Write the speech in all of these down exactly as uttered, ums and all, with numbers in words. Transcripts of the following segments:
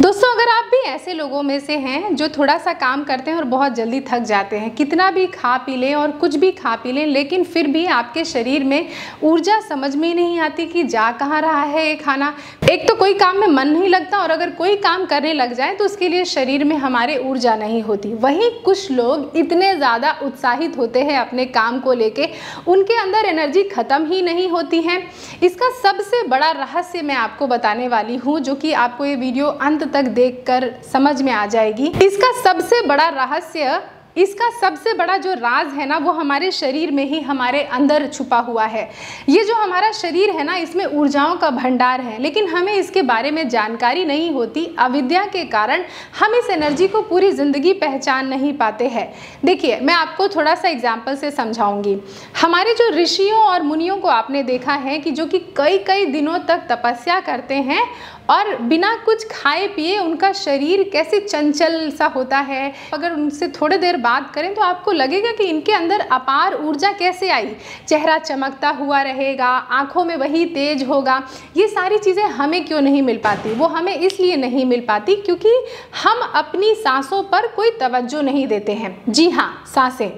दोस्तों, अगर आप भी ऐसे लोगों में से हैं जो थोड़ा सा काम करते हैं और बहुत जल्दी थक जाते हैं, कितना भी खा पी लें और कुछ भी खा पी लें लेकिन फिर भी आपके शरीर में ऊर्जा समझ में ही नहीं आती कि जा कहाँ रहा है ये खाना। एक तो कोई काम में मन नहीं लगता और अगर कोई काम करने लग जाए तो उसके लिए शरीर में हमारे ऊर्जा नहीं होती। वहीं कुछ लोग इतने ज़्यादा उत्साहित होते हैं अपने काम को लेके, उनके अंदर एनर्जी ख़त्म ही नहीं होती है। इसका सबसे बड़ा रहस्य मैं आपको बताने वाली हूँ, जो कि आपको ये वीडियो अंत तक देखकर समझ में आ जाएगी। इसका सबसे बड़ा रहस्य इसका सबसे बड़ा जो राज है ना, वो हमारे शरीर में ही, हमारे अंदर छुपा हुआ है। ये जो हमारा शरीर है ना, इसमें ऊर्जाओं का भंडार है, लेकिन हमें इसके बारे में जानकारी नहीं होती। अविद्या के कारण हम इस एनर्जी को पूरी ज़िंदगी पहचान नहीं पाते हैं। देखिए, मैं आपको थोड़ा सा एग्जाम्पल से समझाऊंगी। हमारे जो ऋषियों और मुनियों को आपने देखा है कि जो कि कई कई दिनों तक तपस्या करते हैं और बिना कुछ खाए पिए उनका शरीर कैसे चंचल सा होता है। अगर उनसे थोड़ी देर बात करें तो आपको लगेगा कि इनके अंदर अपार ऊर्जा कैसे आई। चेहरा चमकता हुआ रहेगा, आंखों में वही तेज होगा। ये सारी चीज़ें हमें क्यों नहीं मिल पाती? वो हमें इसलिए नहीं मिल पाती क्योंकि हम अपनी सांसों पर कोई तवज्जो नहीं देते हैं। जी हाँ, सांसें।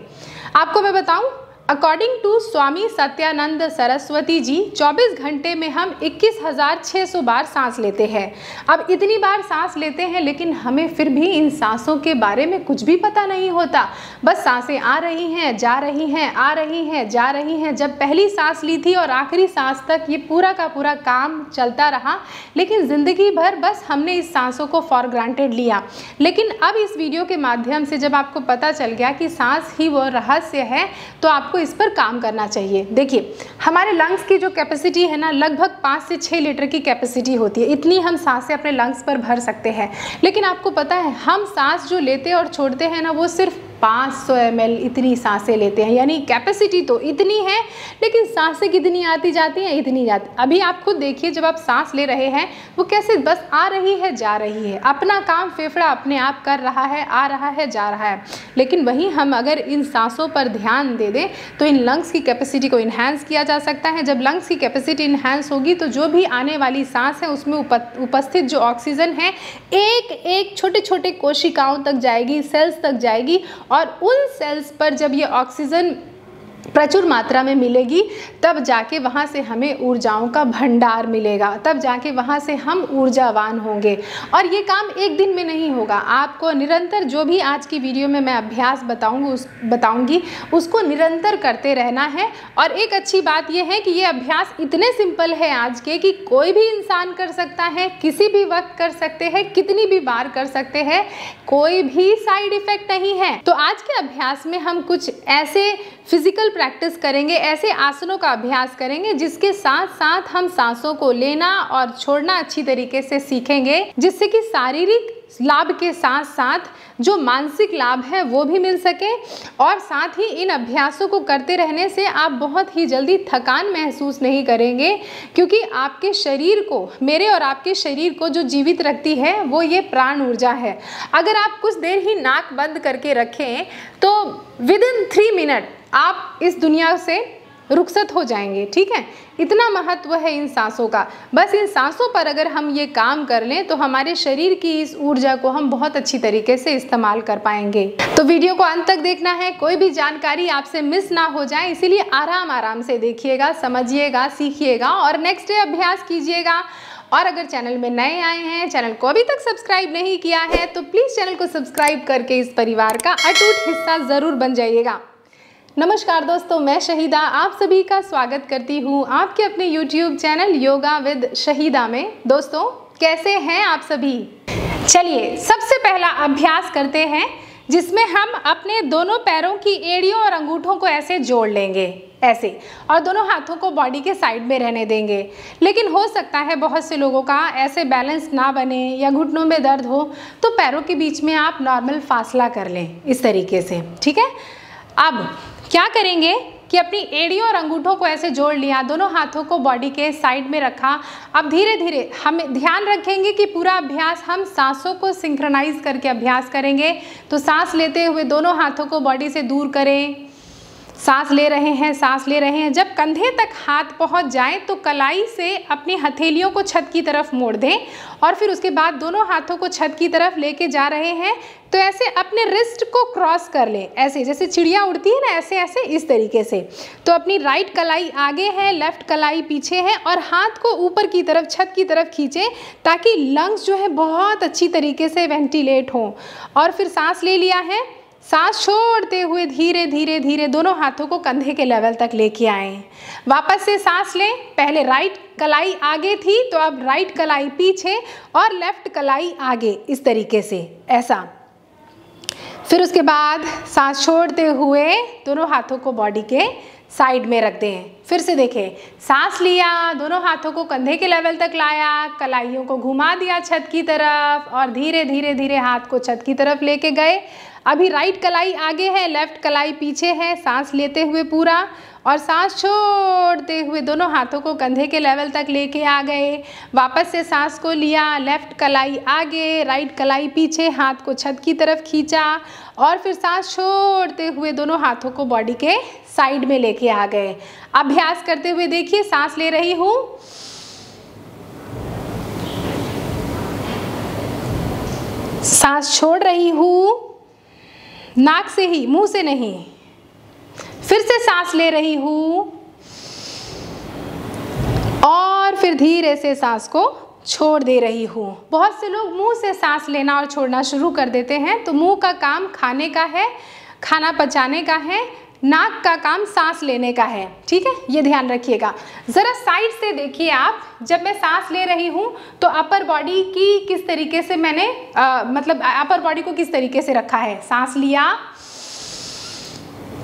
आपको मैं बताऊं, अकॉर्डिंग टू स्वामी सत्यानंद सरस्वती जी, चौबीस घंटे में हम इक्कीस हज़ार छह सौ बार सांस लेते हैं। अब इतनी बार सांस लेते हैं लेकिन हमें फिर भी इन सांसों के बारे में कुछ भी पता नहीं होता। बस सांसें आ रही हैं, जा रही हैं, आ रही हैं, जा रही हैं। जब पहली सांस ली थी और आखिरी सांस तक ये पूरा का पूरा काम चलता रहा, लेकिन ज़िंदगी भर बस हमने इस सांसों को फॉर ग्रांटेड लिया। लेकिन अब इस वीडियो के माध्यम से जब आपको पता चल गया कि सांस ही वो रहस्य है, तो आपको इस पर काम करना चाहिए। देखिए, हमारे लंग्स की जो कैपेसिटी है ना, लगभग पाँच से छः लीटर की कैपेसिटी होती है। इतनी हम सांसें अपने लंग्स पर भर सकते हैं। लेकिन आपको पता है, हम सांस जो लेते और छोड़ते हैं ना, वो सिर्फ पाँच सौ एम एल इतनी सांसें लेते हैं। यानी कैपेसिटी तो इतनी है, लेकिन सांसें कितनी आती जाती हैं, इतनी जाती। अभी आप खुद देखिए, जब आप सांस ले रहे हैं वो कैसे बस आ रही है, जा रही है, अपना काम फेफड़ा अपने आप कर रहा है, आ रहा है, जा रहा है। लेकिन वहीं हम अगर इन सांसों पर ध्यान दे दें तो इन लंग्स की कैपेसिटी को इन्हांस किया जा सकता है। जब लंग्स की कैपेसिटी इन्हांस होगी तो जो भी आने वाली सांस है उसमें उपस्थित जो ऑक्सीजन है, एक एक छोटे छोटे कोशिकाओं तक जाएगी, सेल्स तक जाएगी, और उन सेल्स पर जब ये ऑक्सीजन प्रचुर मात्रा में मिलेगी तब जाके वहाँ से हमें ऊर्जाओं का भंडार मिलेगा, तब जाके वहाँ से हम ऊर्जावान होंगे। और ये काम एक दिन में नहीं होगा। आपको निरंतर, जो भी आज की वीडियो में मैं अभ्यास बताऊँगी उस बताऊँगी उसको निरंतर करते रहना है। और एक अच्छी बात यह है कि ये अभ्यास इतने सिंपल है आज के कि कोई भी इंसान कर सकता है, किसी भी वक्त कर सकते हैं, कितनी भी बार कर सकते हैं, कोई भी साइड इफ़ेक्ट नहीं है। तो आज के अभ्यास में हम कुछ ऐसे फिजिकल प्रैक्टिस करेंगे, ऐसे आसनों का अभ्यास करेंगे जिसके साथ साथ हम सांसों को लेना और छोड़ना अच्छी तरीके से सीखेंगे, जिससे कि शारीरिक लाभ के साथ साथ जो मानसिक लाभ है वो भी मिल सके। और साथ ही इन अभ्यासों को करते रहने से आप बहुत ही जल्दी थकान महसूस नहीं करेंगे, क्योंकि आपके शरीर को, मेरे और आपके शरीर को जो जीवित रखती है वो ये प्राण ऊर्जा है। अगर आप कुछ देर ही नाक बंद करके रखें तो विद इन थ्री मिनट आप इस दुनिया से रुखसत हो जाएंगे। ठीक है, इतना महत्व है इन सांसों का। बस इन सांसों पर अगर हम ये काम कर लें तो हमारे शरीर की इस ऊर्जा को हम बहुत अच्छी तरीके से इस्तेमाल कर पाएंगे। तो वीडियो को अंत तक देखना है, कोई भी जानकारी आपसे मिस ना हो जाए, इसीलिए आराम आराम से देखिएगा, समझिएगा, सीखिएगा और नेक्स्ट डे अभ्यास कीजिएगा। और अगर चैनल में नए आए हैं, चैनल को अभी तक सब्सक्राइब नहीं किया है तो प्लीज़ चैनल को सब्सक्राइब करके इस परिवार का अटूट हिस्सा ज़रूर बन जाइएगा। नमस्कार दोस्तों, मैं शहीदा आप सभी का स्वागत करती हूँ आपके अपने YouTube channel yoga with Shahida में। दोस्तों, कैसे हैं आप सभी? चलिए, सबसे पहला अभ्यास करते हैं जिसमें हम अपने दोनों पैरों की एड़ियों और अंगूठों को ऐसे जोड़ लेंगे, ऐसे, और दोनों हाथों को बॉडी के साइड में रहने देंगे। लेकिन हो सकता है बहुत से लोगों का ऐसे बैलेंस ना बने या घुटनों में दर्द हो, तो पैरों के बीच में आप नॉर्मल फासला कर लें, इस तरीके से। ठीक है, अब क्या करेंगे कि अपनी एड़ियों और अंगूठों को ऐसे जोड़ लिया, दोनों हाथों को बॉडी के साइड में रखा। अब धीरे धीरे हम ध्यान रखेंगे कि पूरा अभ्यास हम सांसों को सिंक्रोनाइज करके अभ्यास करेंगे। तो सांस लेते हुए दोनों हाथों को बॉडी से दूर करें, सांस ले रहे हैं सांस ले रहे हैं जब कंधे तक हाथ पहुंच जाए तो कलाई से अपनी हथेलियों को छत की तरफ मोड़ दें और फिर उसके बाद दोनों हाथों को छत की तरफ लेके जा रहे हैं। तो ऐसे अपने रिस्ट को क्रॉस कर लें, ऐसे जैसे चिड़िया उड़ती है ना, ऐसे ऐसे इस तरीके से। तो अपनी राइट कलाई आगे है, लेफ़्ट कलाई पीछे है और हाथ को ऊपर की तरफ छत की तरफ खींचें ताकि लंग्स जो है बहुत अच्छी तरीके से वेंटिलेट हों। और फिर सांस ले लिया है, सांस छोड़ते हुए धीरे धीरे धीरे दोनों हाथों को कंधे के लेवल तक लेके आएँ। वापस से सांस लें, पहले राइट कलाई आगे थी तो अब राइट कलाई पीछे और लेफ़्ट कलाई आगे, इस तरीके से ऐसा। फिर उसके बाद सांस छोड़ते हुए दोनों हाथों को बॉडी के साइड में रख दें। फिर से देखें, सांस लिया, दोनों हाथों को कंधे के लेवल तक लाया, कलाइयों को घुमा दिया छत की तरफ और धीरे धीरे धीरे हाथ को छत की तरफ लेके गए। अभी राइट कलाई आगे है, लेफ़्ट कलाई पीछे है, सांस लेते हुए पूरा और सांस छोड़ते हुए दोनों हाथों को कंधे के लेवल तक लेके आ गए। वापस से सांस को लिया, लेफ़्ट कलाई आगे, राइट कलाई पीछे, हाथ को छत की तरफ खींचा और फिर सांस छोड़ते हुए दोनों हाथों को बॉडी के साइड में लेके आ गए। अभ्यास करते हुए देखिए, सांस ले रही हूँ, सांस छोड़ रही हूँ, नाक से ही, मुंह से नहीं। फिर से सांस ले रही हूँ और फिर धीरे से सांस को छोड़ दे रही हूँ। बहुत से लोग मुंह से सांस लेना और छोड़ना शुरू कर देते हैं, तो मुंह का काम खाने का है, खाना पचाने का है, नाक का काम सांस लेने का है, ठीक है, ये ध्यान रखिएगा। ज़रा साइड से देखिए आप, जब मैं सांस ले रही हूँ तो अपर बॉडी की किस तरीके से मैंने आ, मतलब अपर बॉडी को किस तरीके से रखा है। सांस लिया,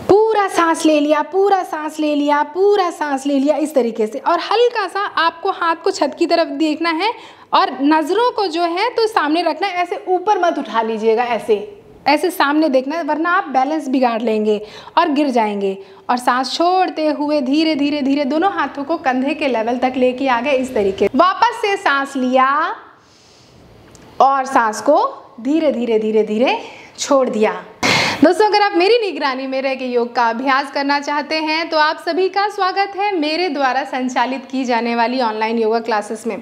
पूरा सांस ले लिया, पूरा सांस ले लिया, पूरा सांस ले लिया, इस तरीके से। और हल्का सा आपको हाथ को छत की तरफ देखना है और नज़रों को जो है तो सामने रखना है, ऐसे ऊपर मत उठा लीजिएगा, ऐसे ऐसे सामने देखना है वरना आप बैलेंस बिगाड़ लेंगे और गिर जाएंगे। और सांस छोड़ते हुए धीरे धीरे धीरे दोनों हाथों को कंधे के लेवल तक लेके आ गए, इस तरीके। वापस से सांस लिया और सांस को धीरे धीरे धीरे धीरे छोड़ दिया। दोस्तों, अगर आप मेरी निगरानी में रह के योग का अभ्यास करना चाहते हैं तो आप सभी का स्वागत है मेरे द्वारा संचालित की जाने वाली ऑनलाइन योगा क्लासेस में।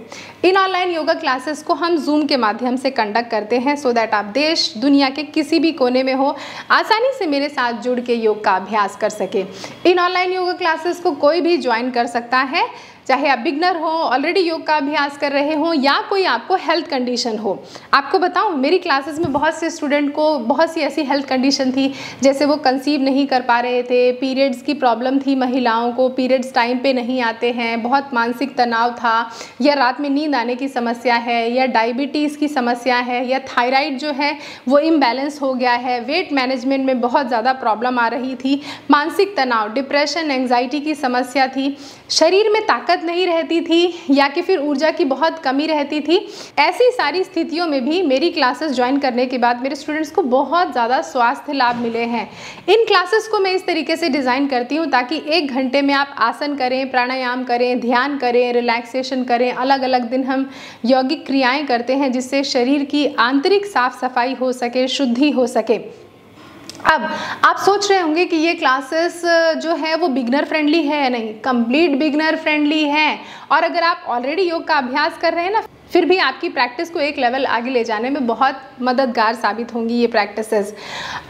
इन ऑनलाइन योगा क्लासेस को हम जूम के माध्यम से कंडक्ट करते हैं सो दैट आप देश दुनिया के किसी भी कोने में हो आसानी से मेरे साथ जुड़ के योग का अभ्यास कर सके। इन ऑनलाइन योगा क्लासेस को कोई भी ज्वाइन कर सकता है, चाहे आप बिगनर हो, ऑलरेडी योग का अभ्यास कर रहे हो या कोई आपको हेल्थ कंडीशन हो। आपको बताऊं, मेरी क्लासेस में बहुत से स्टूडेंट को बहुत सी ऐसी हेल्थ कंडीशन थी, जैसे वो कंसीव नहीं कर पा रहे थे, पीरियड्स की प्रॉब्लम थी, महिलाओं को पीरियड्स टाइम पे नहीं आते हैं, बहुत मानसिक तनाव था, या रात में नींद आने की समस्या है, या डायबिटीज़ की समस्या है, या थायराइड जो है वो इम्बैलेंस हो गया है, वेट मैनेजमेंट में बहुत ज़्यादा प्रॉब्लम आ रही थी, मानसिक तनाव, डिप्रेशन, एंग्जाइटी की समस्या थी, शरीर में ताकत नहीं रहती थी या कि फिर ऊर्जा की बहुत कमी रहती थी। ऐसी सारी स्थितियों में भी मेरी क्लासेस ज्वाइन करने के बाद मेरे स्टूडेंट्स को बहुत ज़्यादा स्वास्थ्य लाभ मिले हैं। इन क्लासेस को मैं इस तरीके से डिज़ाइन करती हूँ ताकि एक घंटे में आप आसन करें, प्राणायाम करें, ध्यान करें, रिलैक्सेशन करें। अलग अलग दिन हम यौगिक क्रियाएँ करते हैं जिससे शरीर की आंतरिक साफ सफाई हो सके, शुद्धि हो सके। अब आप सोच रहे होंगे कि ये क्लासेस जो है वो बिगनर फ्रेंडली है, नहीं, कंप्लीट बिगनर फ्रेंडली है। और अगर आप ऑलरेडी योग का अभ्यास कर रहे हैं ना, फिर भी आपकी प्रैक्टिस को एक लेवल आगे ले जाने में बहुत मददगार साबित होंगी ये प्रैक्टिसेस।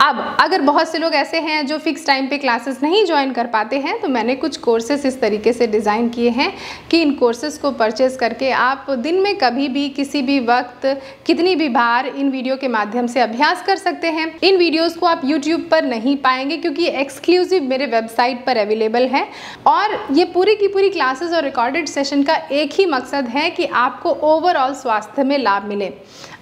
अब अगर बहुत से लोग ऐसे हैं जो फिक्स टाइम पे क्लासेस नहीं ज्वाइन कर पाते हैं, तो मैंने कुछ कोर्सेस इस तरीके से डिज़ाइन किए हैं कि इन कोर्सेस को परचेज़ करके आप दिन में कभी भी, किसी भी वक्त, कितनी भी बार इन वीडियो के माध्यम से अभ्यास कर सकते हैं। इन वीडियोज़ को आप यूट्यूब पर नहीं पाएंगे क्योंकि एक्सक्लूसिव मेरे वेबसाइट पर अवेलेबल है। और ये पूरी की पूरी क्लासेस और रिकॉर्डेड सेशन का एक ही मकसद है कि आपको ओवर और स्वास्थ्य में लाभ मिले।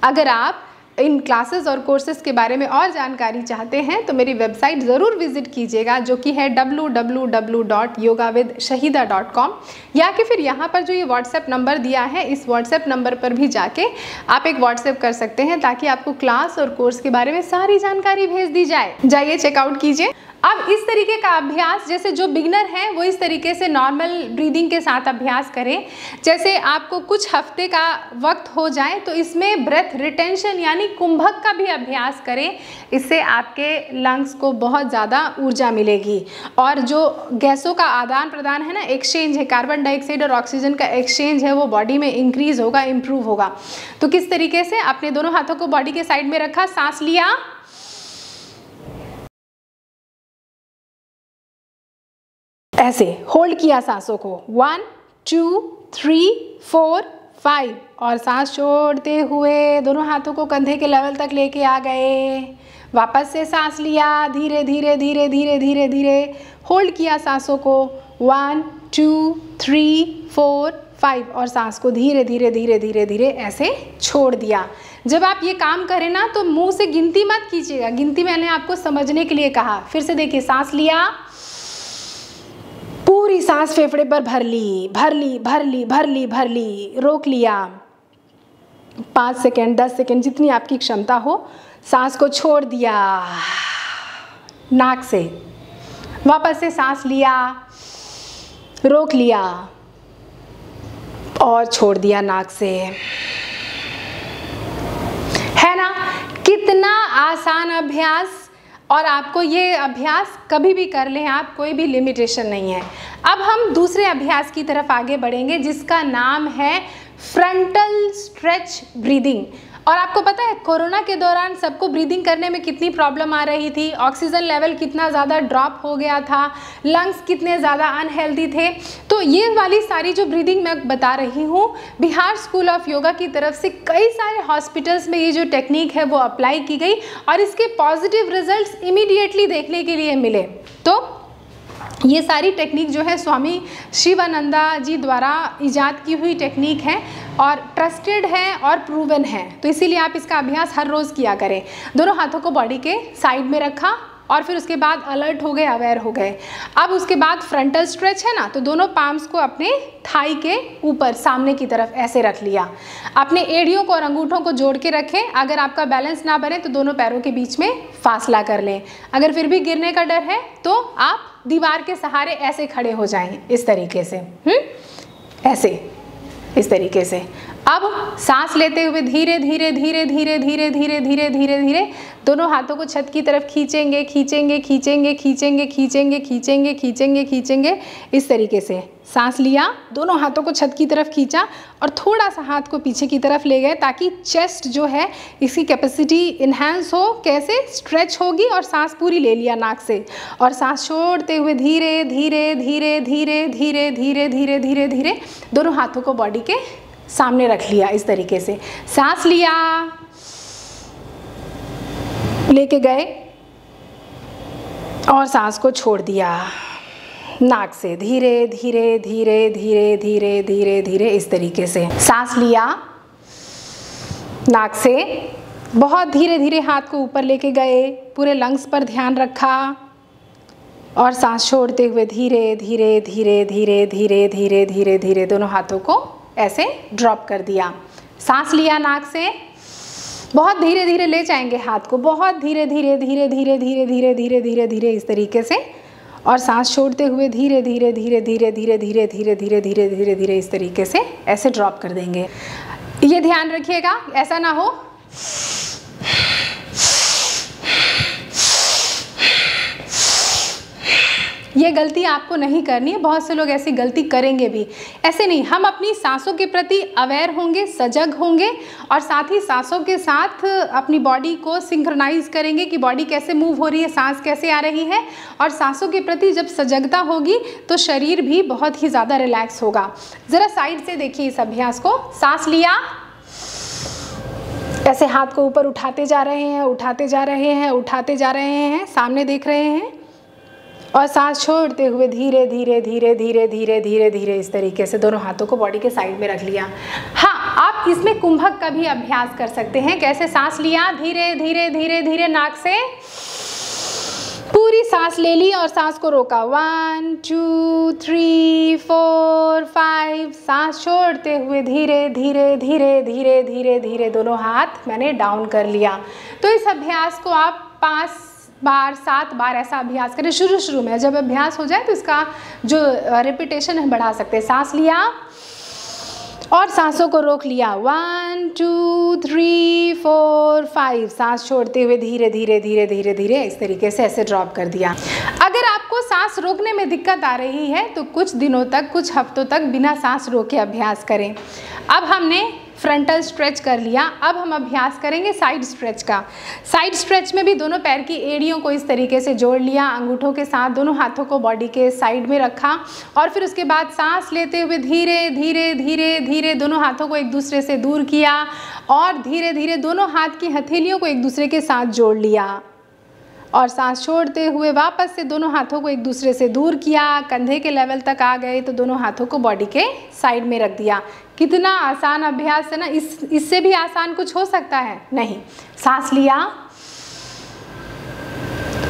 अगर आप इन क्लासेस और कोर्सेज के बारे में और जानकारी चाहते हैं तो मेरी वेबसाइट ज़रूर विजिट कीजिएगा, जो कि है W W W dot yoga with Shahida dot com, या कि फिर यहाँ पर जो ये व्हाट्सएप नंबर दिया है, इस व्हाट्सएप नंबर पर भी जाके आप एक व्हाट्सएप कर सकते हैं ताकि आपको क्लास और कोर्स के बारे में सारी जानकारी भेज दी जाए। जाइए, चेकआउट कीजिए। अब इस तरीके का अभ्यास जैसे जो बिगनर हैं वो इस तरीके से नॉर्मल ब्रीदिंग के साथ अभ्यास करें। जैसे आपको कुछ हफ्ते का वक्त हो जाए तो इसमें ब्रेथ रिटेंशन यानी कुंभक का भी अभ्यास करें, इससे आपके लंग्स को बहुत ज़्यादा ऊर्जा मिलेगी। और जो गैसों का आदान प्रदान है ना, एक्सचेंज है, कार्बन डाइऑक्साइड और ऑक्सीजन का एक्सचेंज है, वो बॉडी में इंक्रीज़ होगा, इम्प्रूव होगा। तो किस तरीके से अपने दोनों हाथों को बॉडी के साइड में रखा, सांस लिया, ऐसे होल्ड किया सांसों को, one two three four five, और सांस छोड़ते हुए दोनों हाथों को कंधे के लेवल तक लेके आ गए, वापस से सांस लिया, धीरे धीरे धीरे धीरे धीरे धीरे होल्ड किया सांसों को, one two three four five, और सांस को धीरे धीरे धीरे धीरे धीरे ऐसे छोड़ दिया। जब आप ये काम करें ना तो मुंह से गिनती मत कीजिएगा, गिनती मैंने आपको समझने के लिए कहा। फिर से देखिए, सांस लिया, पूरी सांस फेफड़े पर भर ली, भर ली भर ली भर ली भर ली, रोक लिया, पाँच सेकेंड दस सेकेंड जितनी आपकी क्षमता हो, सांस को छोड़ दिया नाक से, वापस से सांस लिया, रोक लिया और छोड़ दिया नाक से। है ना, कितना आसान अभ्यास। और आपको ये अभ्यास कभी भी कर लें आप, कोई भी लिमिटेशन नहीं है। अब हम दूसरे अभ्यास की तरफ आगे बढ़ेंगे जिसका नाम है फ्रंटल स्ट्रेच ब्रीदिंग। और आपको पता है कोरोना के दौरान सबको ब्रीदिंग करने में कितनी प्रॉब्लम आ रही थी, ऑक्सीजन लेवल कितना ज़्यादा ड्रॉप हो गया था, लंग्स कितने ज़्यादा अनहेल्दी थे। तो ये वाली सारी जो ब्रीदिंग मैं बता रही हूँ, बिहार स्कूल ऑफ योगा की तरफ से कई सारे हॉस्पिटल्स में ये जो टेक्निक है वो अप्लाई की गई और इसके पॉजिटिव रिजल्ट इमीडिएटली देखने के लिए मिले। तो ये सारी टेक्निक जो है स्वामी शिवानंदा जी द्वारा इजाद की हुई टेक्निक है और ट्रस्टेड है और प्रूवन है, तो इसीलिए आप इसका अभ्यास हर रोज़ किया करें। दोनों हाथों को बॉडी के साइड में रखा और फिर उसके बाद अलर्ट हो गए, अवेयर हो गए। अब उसके बाद फ्रंटल स्ट्रेच है ना, तो दोनों पाम्स को अपने थाई के ऊपर सामने की तरफ ऐसे रख लिया, अपने एड़ियों को और अंगूठों को जोड़ के रखें। अगर आपका बैलेंस ना बने तो दोनों पैरों के बीच में फासला कर लें। अगर फिर भी गिरने का डर है तो आप दीवार के सहारे ऐसे खड़े हो जाएं, इस तरीके से, हम्म, ऐसे इस तरीके से। अब सांस लेते हुए धीरे धीरे धीरे धीरे धीरे धीरे धीरे धीरे धीरे दोनों हाथों को छत की तरफ खींचेंगे खींचेंगे खींचेंगे खींचेंगे खींचेंगे खींचेंगे खींचेंगे खींचेंगे इस तरीके से। सांस लिया, दोनों हाथों को छत की तरफ खींचा और थोड़ा सा हाथ को पीछे की तरफ ले गए ताकि चेस्ट जो है इसकी कैपेसिटी इन्हेंस हो। कैसे? स्ट्रेच होगी और सांस पूरी ले लिया नाक से, और सांस छोड़ते हुए धीरे धीरे धीरे धीरे धीरे धीरे धीरे धीरे धीरे दोनों हाथों को बॉडी के सामने रख लिया इस तरीके से। सांस लिया, लेके गए और सांस को छोड़ दिया नाक से, धीरे धीरे धीरे धीरे धीरे धीरे धीरे इस तरीके से। सांस लिया नाक से, बहुत धीरे धीरे हाथ को ऊपर लेके गए, पूरे लंग्स पर ध्यान रखा और सांस छोड़ते हुए धीरे धीरे धीरे धीरे धीरे धीरे धीरे धीरे दोनों हाथों को ऐसे ड्रॉप कर दिया। सांस लिया नाक से, बहुत धीरे धीरे ले जाएंगे हाथ को, बहुत धीरे धीरे धीरे धीरे धीरे धीरे धीरे धीरे धीरे इस तरीके से, और सांस छोड़ते हुए धीरे धीरे धीरे धीरे धीरे धीरे धीरे धीरे धीरे धीरे धीरे इस तरीके से ऐसे ड्रॉप कर देंगे। ये ध्यान रखिएगा ऐसा ना हो। ये गलती आपको नहीं करनी है, बहुत से लोग ऐसी गलती करेंगे भी, ऐसे नहीं। हम अपनी सांसों के प्रति अवेयर होंगे, सजग होंगे और साथ ही सांसों के साथ अपनी बॉडी को सिंक्रोनाइज करेंगे कि बॉडी कैसे मूव हो रही है, सांस कैसे आ रही है। और सांसों के प्रति जब सजगता होगी तो शरीर भी बहुत ही ज़्यादा रिलैक्स होगा। ज़रा साइड से देखिए इस अभ्यास को। सांस लिया, ऐसे हाथ को ऊपर उठाते जा रहे हैं, उठाते जा रहे हैं, उठाते जा रहे हैं, सामने देख रहे हैं, और सांस छोड़ते हुए धीरे धीरे धीरे धीरे धीरे धीरे धीरे इस तरीके से दोनों हाथों को बॉडी के साइड में रख लिया। हाँ, आप इसमें कुंभक का भी अभ्यास कर सकते हैं। कैसे? सांस लिया, धीरे धीरे धीरे धीरे नाक से पूरी सांस ले ली और सांस को रोका, one two three four five, सांस छोड़ते हुए धीरे धीरे धीरे धीरे धीरे धीरे दोनों हाथ मैंने डाउन कर लिया। तो इस अभ्यास को आप पाँच बार सात बार ऐसा अभ्यास करें शुरू शुरू में। जब अभ्यास हो जाए तो इसका जो रिपीटेशन है बढ़ा सकते हैं। सांस लिया और सांसों को रोक लिया, one two three four five, सांस छोड़ते हुए धीरे धीरे धीरे धीरे धीरे इस तरीके से ऐसे ड्रॉप कर दिया। अगर आपको सांस रोकने में दिक्कत आ रही है तो कुछ दिनों तक, कुछ हफ्तों तक बिना सांस रोके अभ्यास करें। अब हमने फ्रंटल स्ट्रेच कर लिया, अब हम अभ्यास करेंगे साइड स्ट्रेच का। साइड स्ट्रेच में भी दोनों पैर की एड़ियों को इस तरीके से जोड़ लिया अंगूठों के साथ, दोनों हाथों को बॉडी के साइड में रखा और फिर उसके बाद सांस लेते हुए धीरे धीरे धीरे धीरे दोनों हाथों को एक दूसरे से दूर किया और धीरे धीरे दोनों हाथ की हथेलियों को एक दूसरे के साथ जोड़ लिया और सांस छोड़ते हुए वापस से दोनों हाथों को एक दूसरे से दूर किया, कंधे के लेवल तक आ गए तो दोनों हाथों को बॉडी के साइड में रख दिया। कितना आसान अभ्यास है ना, इस इससे भी आसान कुछ हो सकता है? नहीं। सांस लिया,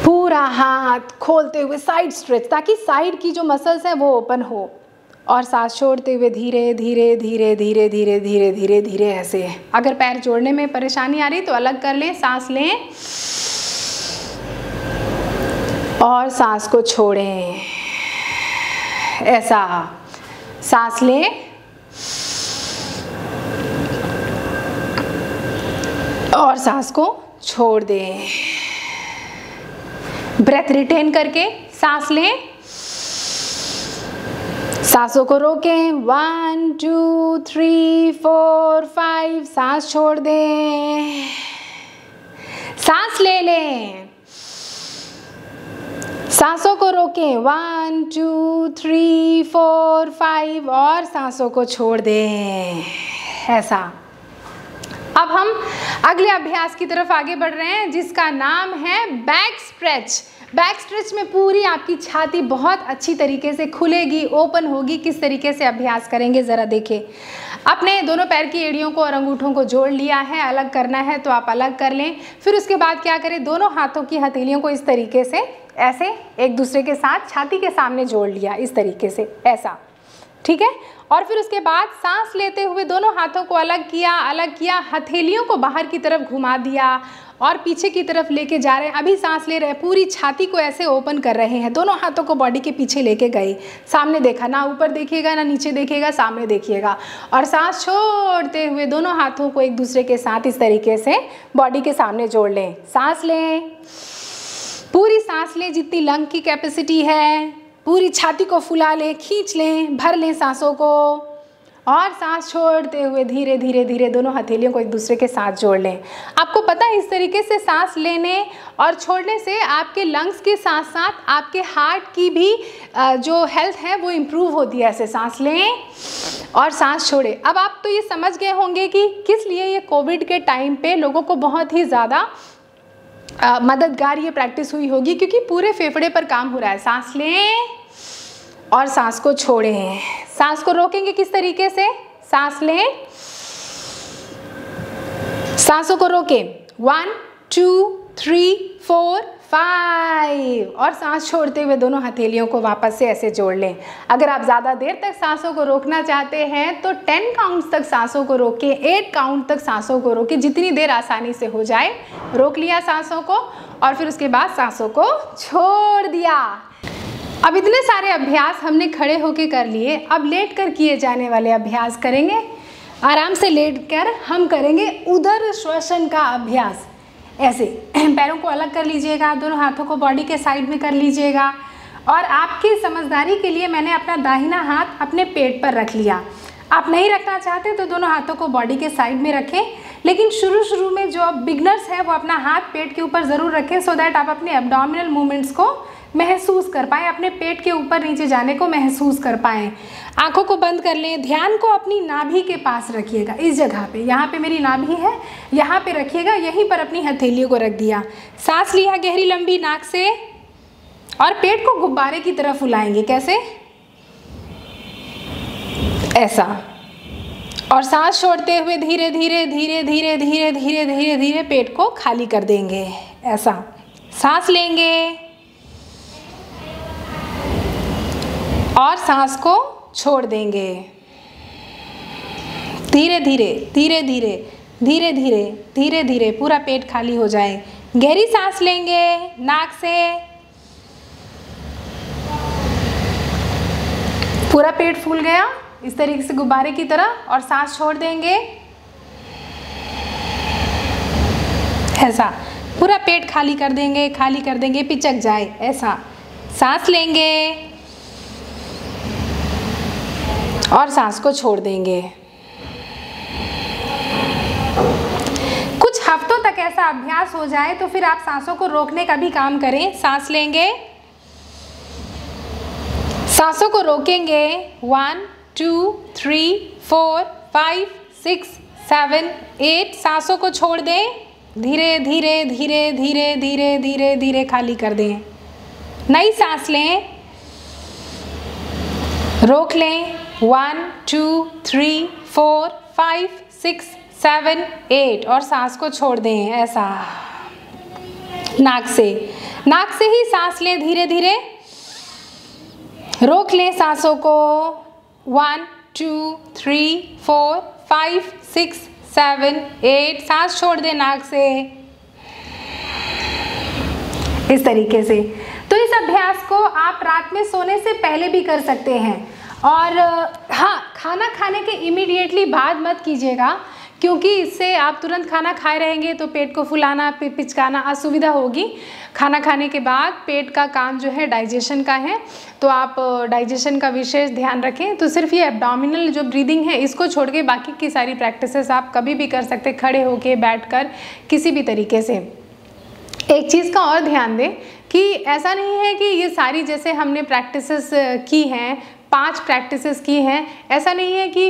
पूरा हाथ खोलते हुए साइड स्ट्रेच ताकि साइड की जो मसल्स हैं वो ओपन हो और सांस छोड़ते हुए धीरे धीरे धीरे धीरे धीरे धीरे धीरे धीरे ऐसे। अगर पैर जोड़ने में परेशानी आ रही तो अलग कर लें, सांस लें और सांस को छोड़ें, ऐसा। सांस लें और सांस को छोड़ दें। ब्रेथ रिटेन करके सांस लें, सांसों को रोकें, one two three four five, सांस छोड़ दें, सांस ले लें, सांसों को रोकें, one two three four five और सांसों को छोड़ दें, ऐसा। अब हम अगले अभ्यास की तरफ आगे बढ़ रहे हैं जिसका नाम है बैक स्ट्रेच। बैक स्ट्रेच में पूरी आपकी छाती बहुत अच्छी तरीके से खुलेगी, ओपन होगी। किस तरीके से अभ्यास करेंगे ज़रा देखें। अपने दोनों पैर की एड़ियों को और अंगूठों को जोड़ लिया है, अलग करना है तो आप अलग कर लें। फिर उसके बाद क्या करें, दोनों हाथों की हथेलियों को इस तरीके से ऐसे एक दूसरे के साथ छाती के सामने जोड़ लिया, इस तरीके से, ऐसा, ठीक है। और फिर उसके बाद सांस लेते हुए दोनों हाथों को अलग किया, अलग किया, हथेलियों को बाहर की तरफ घुमा दिया और पीछे की तरफ लेके जा रहे हैं। अभी सांस ले रहे हैं, पूरी छाती को ऐसे ओपन कर रहे हैं, दोनों हाथों को बॉडी के पीछे लेके गए। सामने देखा, ना ऊपर देखिएगा ना नीचे देखिएगा, सामने देखिएगा और सांस छोड़ते हुए दोनों हाथों को एक दूसरे के साथ इस तरीके से बॉडी के सामने जोड़ लें। सांस लें, पूरी सांस लें, जितनी लंग की कैपेसिटी है पूरी छाती को फुला लें, खींच लें, भर लें सांसों को और सांस छोड़ते हुए धीरे धीरे धीरे दोनों हथेलियों को एक दूसरे के साथ जोड़ लें। आपको पता है इस तरीके से सांस लेने और छोड़ने से आपके लंग्स के साथ साथ आपके हार्ट की भी जो हेल्थ है वो इम्प्रूव होती है। ऐसे सांस लें और सांस छोड़ें। अब आप तो ये समझ गए होंगे कि किस लिए ये कोविड के टाइम पे लोगों को बहुत ही ज़्यादा आ, मददगार ये प्रैक्टिस हुई होगी, क्योंकि पूरे फेफड़े पर काम हो रहा है। सांस लें और सांस को छोड़ें। सांस को रोकेंगे किस तरीके से, सांस लें, सांसों को रोकें, one two three four five और सांस छोड़ते हुए दोनों हथेलियों को वापस से ऐसे जोड़ लें। अगर आप ज़्यादा देर तक सांसों को रोकना चाहते हैं तो टेन काउंट्स तक सांसों को रोकें, एट काउंट तक सांसों को रोकें, जितनी देर आसानी से हो जाए। रोक लिया सांसों को और फिर उसके बाद सांसों को छोड़ दिया। अब इतने सारे अभ्यास हमने खड़े होके कर लिए, अब लेट कर किए जाने वाले अभ्यास करेंगे। आराम से लेट कर हम करेंगे उदर श्वसन का अभ्यास। ऐसे पैरों को अलग कर लीजिएगा, दोनों हाथों को बॉडी के साइड में कर लीजिएगा और आपकी समझदारी के लिए मैंने अपना दाहिना हाथ अपने पेट पर रख लिया। आप नहीं रखना चाहते तो दोनों हाथों को बॉडी के साइड में रखें, लेकिन शुरू शुरू में जो बिगनर्स हैं वो अपना हाथ पेट के ऊपर ज़रूर रखें सो दैट आप अपने एब्डोमिनल मूवमेंट्स को महसूस कर पाएँ, अपने पेट के ऊपर नीचे जाने को महसूस कर पाएँ। आंखों को बंद कर लें, ध्यान को अपनी नाभि के पास रखिएगा, इस जगह पे, यहाँ पे मेरी नाभि है, यहाँ पे रखिएगा, यहीं पर अपनी हथेलियों को रख दिया। सांस लिया गहरी लंबी नाक से और पेट को गुब्बारे की तरह फुलाएंगे, कैसे, ऐसा। और सांस छोड़ते हुए धीरे धीरे धीरे धीरे धीरे धीरे धीरे धीरे पेट को खाली कर देंगे, ऐसा। सांस लेंगे और सांस को छोड़ देंगे, धीरे धीरे धीरे धीरे धीरे धीरे धीरे धीरे पूरा पेट खाली हो जाए। गहरी सांस लेंगे नाक से, पूरा पेट फूल गया इस तरीके से गुब्बारे की तरह, और सांस छोड़ देंगे ऐसा, पूरा पेट खाली कर देंगे, खाली कर देंगे पिचक जाए ऐसा। सांस लेंगे और सांस को छोड़ देंगे। कुछ हफ्तों तक ऐसा अभ्यास हो जाए तो फिर आप सांसों को रोकने का भी काम करें। सांस लेंगे, सांसों को रोकेंगे, one two three four five six seven eight, सांसों को छोड़ दें, धीरे धीरे धीरे धीरे धीरे धीरे धीरे खाली कर दें, नई सांस लें, रोक लें, one two three four five six seven eight, और सांस को छोड़ दें ऐसा। नाक से, नाक से ही सांस लें, धीरे धीरे रोक लें सांसों को, one two three four five six seven eight, सांस छोड़ दें नाक से इस तरीके से। तो इस अभ्यास को आप रात में सोने से पहले भी कर सकते हैं, और हाँ खाना खाने के इमीडिएटली बाद मत कीजिएगा, क्योंकि इससे आप तुरंत खाना खाए रहेंगे तो पेट को फुलाना पिचकाना असुविधा होगी। खाना खाने के बाद पेट का काम जो है डाइजेशन का है, तो आप डाइजेशन का विशेष ध्यान रखें। तो सिर्फ ये एब्डोमिनल जो ब्रीदिंग है इसको छोड़ के बाकी की सारी प्रैक्टिसेस आप कभी भी कर सकते, खड़े होके, बैठकर, किसी भी तरीके से। एक चीज़ का और ध्यान दें कि ऐसा नहीं है कि ये सारी जैसे हमने प्रैक्टिसेस की हैं, पांच प्रैक्टिसेस की हैं, ऐसा नहीं है कि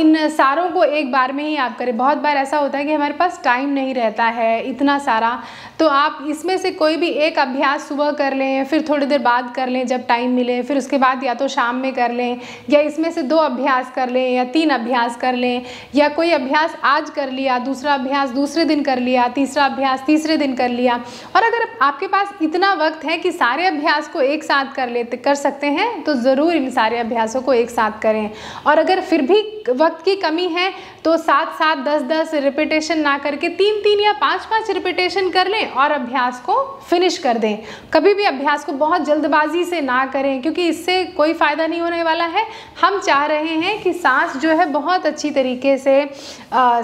इन सारों को एक बार में ही आप करें। बहुत बार ऐसा होता है कि हमारे पास टाइम नहीं रहता है इतना सारा, तो आप इसमें से कोई भी एक अभ्यास सुबह कर लें, फिर थोड़ी देर बाद कर लें जब टाइम मिले, फिर उसके बाद या तो शाम में कर लें, या इसमें से दो अभ्यास कर लें, या तीन अभ्यास कर लें, या कोई अभ्यास आज कर लिया, दूसरा अभ्यास दूसरे दिन कर लिया, तीसरा अभ्यास तीसरे दिन कर लिया। और अगर आपके पास इतना वक्त है कि सारे अभ्यास को एक साथ कर लेते कर सकते हैं तो ज़रूर इन सारे अभ्यासों को एक साथ करें। और अगर फिर भी वक्त की कमी है तो सात सात दस दस रिपीटेशन ना करके तीन तीन या पाँच पाँच रिपीटेशन कर लें और अभ्यास को फिनिश कर दें। कभी भी अभ्यास को बहुत जल्दबाजी से ना करें, क्योंकि इससे कोई फ़ायदा नहीं होने वाला है। हम चाह रहे हैं कि सांस जो है बहुत अच्छी तरीके से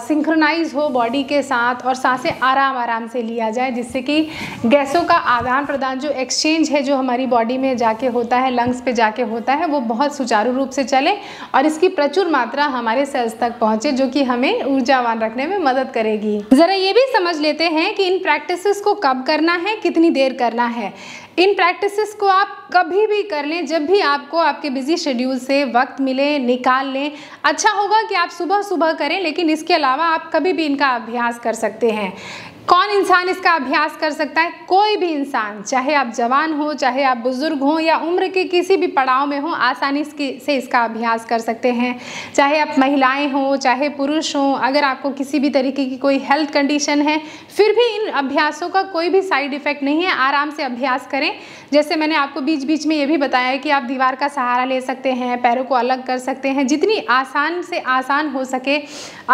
सिंक्रोनाइज हो बॉडी के साथ, और सांसें आराम आराम से लिया जाए, जिससे कि गैसों का आदान प्रदान जो एक्सचेंज है जो हमारी बॉडी में जाके होता है, लंग्स पर जाके होता है, वो बहुत सुचारू रूप से चले और इसकी प्रचुर मात्रा हमारे सेल्स तक पहुँचे, जो कि हमें ऊर्जावान रखने में मदद करेगी। ज़रा ये भी समझ लेते हैं कि इन प्रैक्टिसेस को कब करना है, कितनी देर करना है। इन प्रैक्टिसेस को आप कभी भी कर लें, जब भी आपको आपके बिजी शेड्यूल से वक्त मिले निकाल लें। अच्छा होगा कि आप सुबह सुबह करें, लेकिन इसके अलावा आप कभी भी इनका अभ्यास कर सकते हैं। कौन इंसान इसका अभ्यास कर सकता है? कोई भी इंसान, चाहे आप जवान हो, चाहे आप बुज़ुर्ग हो, या उम्र के किसी भी पड़ाव में हो, आसानी से इसका अभ्यास कर सकते हैं। चाहे आप महिलाएं हो, चाहे पुरुष हो, अगर आपको किसी भी तरीके की कोई हेल्थ कंडीशन है, फिर भी इन अभ्यासों का कोई भी साइड इफ़ेक्ट नहीं है। आराम से अभ्यास करें। जैसे मैंने आपको बीच बीच में ये भी बताया कि आप दीवार का सहारा ले सकते हैं, पैरों को अलग कर सकते हैं, जितनी आसान से आसान हो सके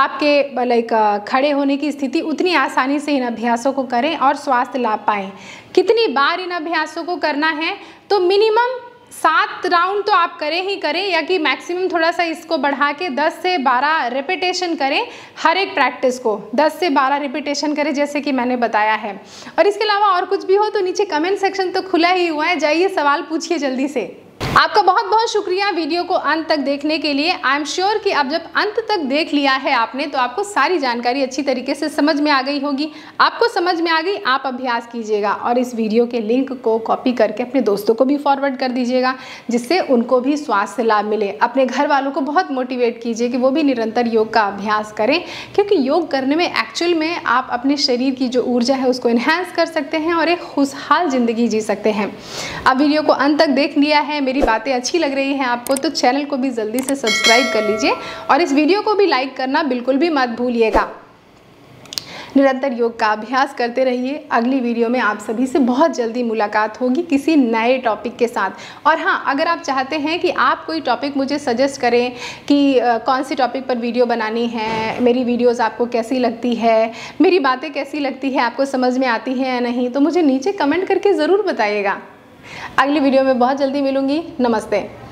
आपके लाइक खड़े होने की स्थिति, उतनी आसानी से अभ्यासों को करें और स्वास्थ्य लाभ पाएं। कितनी बार इन अभ्यासों को करना है? तो मिनिमम सात राउंड तो आप करें ही करें, या कि मैक्सिमम थोड़ा सा इसको बढ़ा के दस से बारह रिपीटेशन करें। हर एक प्रैक्टिस को दस से बारह रिपीटेशन करें, जैसे कि मैंने बताया है। और इसके अलावा और कुछ भी हो तो नीचे कमेंट सेक्शन तो खुला ही हुआ है, जाइए सवाल पूछिए जल्दी से। आपका बहुत बहुत शुक्रिया वीडियो को अंत तक देखने के लिए। आई एम श्योर कि अब जब अंत तक देख लिया है आपने तो आपको सारी जानकारी अच्छी तरीके से समझ में आ गई होगी। आपको समझ में आ गई, आप अभ्यास कीजिएगा और इस वीडियो के लिंक को कॉपी करके अपने दोस्तों को भी फॉरवर्ड कर दीजिएगा, जिससे उनको भी स्वास्थ्य लाभ मिले। अपने घर वालों को बहुत मोटिवेट कीजिए कि वो भी निरंतर योग का अभ्यास करें, क्योंकि योग करने में एक्चुअल में आप अपने शरीर की जो ऊर्जा है उसको इन्हेंस कर सकते हैं और एक खुशहाल ज़िंदगी जी सकते हैं। अब वीडियो को अंत तक देख लिया है, मेरी बातें अच्छी लग रही हैं आपको, तो चैनल को भी जल्दी से सब्सक्राइब कर लीजिए और इस वीडियो को भी लाइक करना बिल्कुल भी मत भूलिएगा। निरंतर योग का अभ्यास करते रहिए। अगली वीडियो में आप सभी से बहुत जल्दी मुलाकात होगी किसी नए टॉपिक के साथ। और हाँ, अगर आप चाहते हैं कि आप कोई टॉपिक मुझे सजेस्ट करें कि कौन सी टॉपिक पर वीडियो बनानी है, मेरी वीडियोज़ आपको कैसी लगती है, मेरी बातें कैसी लगती है, आपको समझ में आती हैं या नहीं, तो मुझे नीचे कमेंट करके ज़रूर बताइएगा। अगली वीडियो में बहुत जल्दी मिलूँगी। नमस्ते।